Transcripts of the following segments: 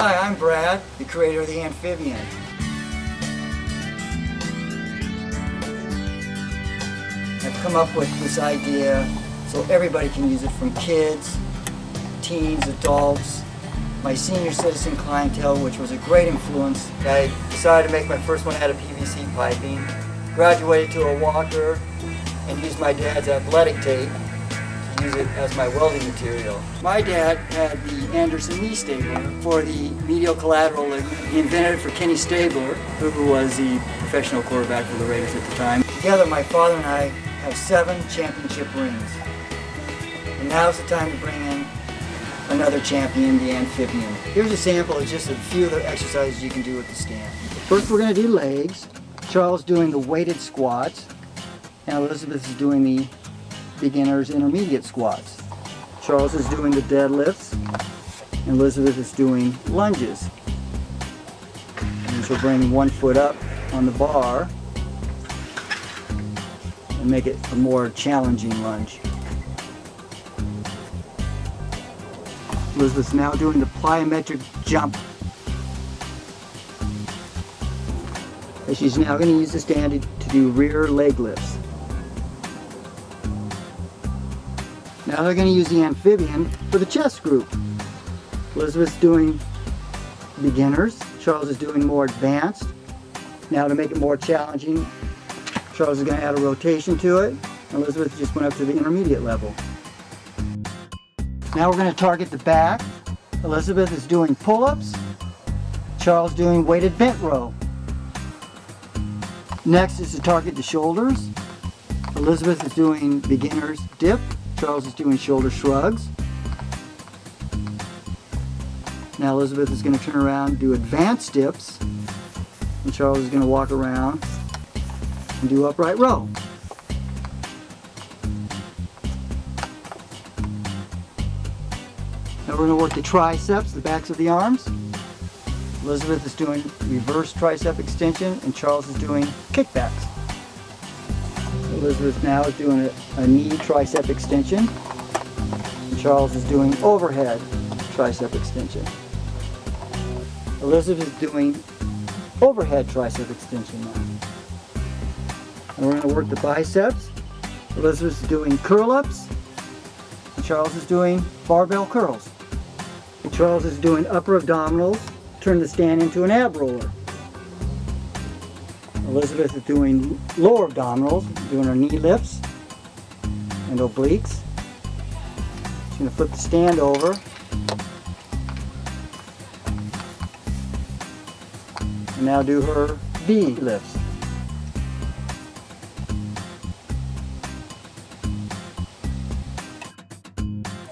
Hi, I'm Brad, the creator of The Amphibian. I've come up with this idea so everybody can use it, from kids, teens, adults, my senior citizen clientele, which was a great influence. I decided to make my first one out of PVC piping, graduated to a walker, and used my dad's athletic tape. Use it as my welding material. My dad had the Anderson knee stabilizer for the medial collateral ligament. He invented it for Kenny Stabler, who was the professional quarterback for the Raiders at the time. Together, my father and I have 7 championship rings. And now's the time to bring in another champion, the Amphibian. Here's a sample of just a few of the exercises you can do with the stand. First, we're going to do legs. Charles doing the weighted squats, and Elizabeth is doing the beginners intermediate squats. Charles is doing the deadlifts and Elizabeth is doing lunges. And she'll bring one foot up on the bar and make it a more challenging lunge. Elizabeth's now doing the plyometric jump. And she's now going to use the stand to do rear leg lifts. Now they're going to use the Amphibian for the chest group. Elizabeth's doing beginners. Charles is doing more advanced. Now to make it more challenging, Charles is going to add a rotation to it. Elizabeth just went up to the intermediate level. Now we're going to target the back. Elizabeth is doing pull-ups. Charles doing weighted bent row. Next is to target the shoulders. Elizabeth is doing beginners dip. Charles is doing shoulder shrugs. Now Elizabeth is going to turn around and do advanced dips. And Charles is going to walk around and do upright row. Now we're going to work the triceps, the backs of the arms. Elizabeth is doing reverse tricep extension and Charles is doing kickbacks. Elizabeth now is doing a knee tricep extension. And Charles is doing overhead tricep extension. Elizabeth is doing overhead tricep extension now. And we're going to work the biceps. Elizabeth is doing curl-ups. And Charles is doing barbell curls. And Charles is doing upper abdominals. Turn the stand into an ab roller. Elizabeth is doing lower abdominals, doing her knee lifts and obliques. She's going to flip the stand over. And now do her V lifts.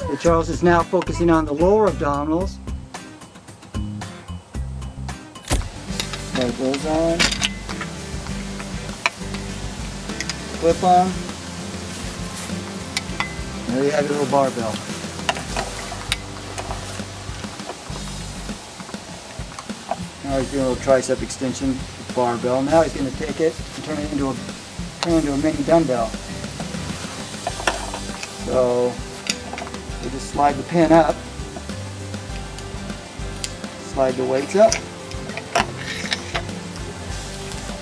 So Charles is now focusing on the lower abdominals. That goes on. Flip on. There you have your little barbell. Now he's doing a little tricep extension with barbell. Now he's going to take it and turn it into a mini dumbbell. So we just slide the pin up, slide the weights up,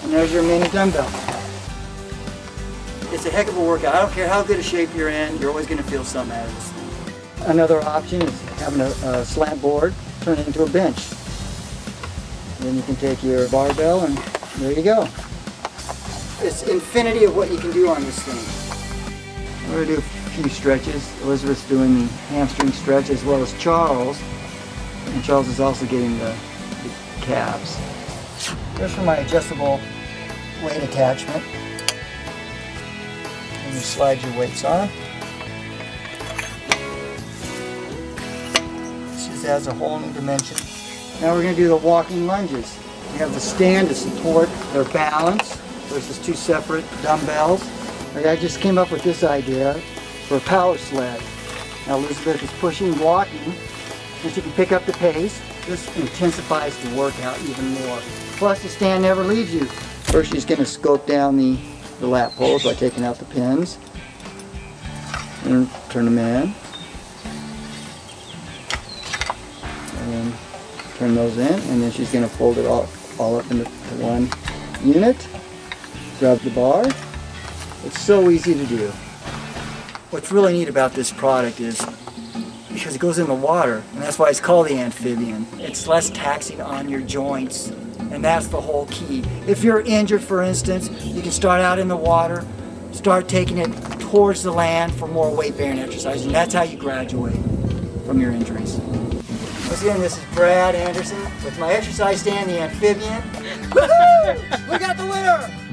and there's your mini dumbbell. It's a heck of a workout. I don't care how good a shape you're in, you're always going to feel something out of this thing. Another option is having a slant board, turn it into a bench. Then you can take your barbell and there you go. It's infinity of what you can do on this thing. We're going to do a few stretches. Elizabeth's doing the hamstring stretch as well as Charles. And Charles is also getting the calves. Here's for my adjustable weight attachment. You slide your weights on. This just adds a whole new dimension. Now we're going to do the walking lunges. You have the stand to support their balance versus 2 separate dumbbells. Like, I just came up with this idea for a power sled. Now Elizabeth is pushing, walking, and she can pick up the pace. This intensifies the workout even more. Plus the stand never leaves you. First she's going to scope down the lap poles by taking out the pins and turn them in and turn those in, and then she's going to fold it all up into one unit. Grab the bar. It's so easy to do. What's really neat about this product is because it goes in the water, and that's why it's called the Amphibian. It's less taxing on your joints, and that's the whole key. If you're injured, for instance, you can start out in the water, start taking it towards the land for more weight-bearing exercise, and that's how you graduate from your injuries. Once again, this is Brad Anderson with my exercise stand, the Amphibian. Woohoo! We got the winner!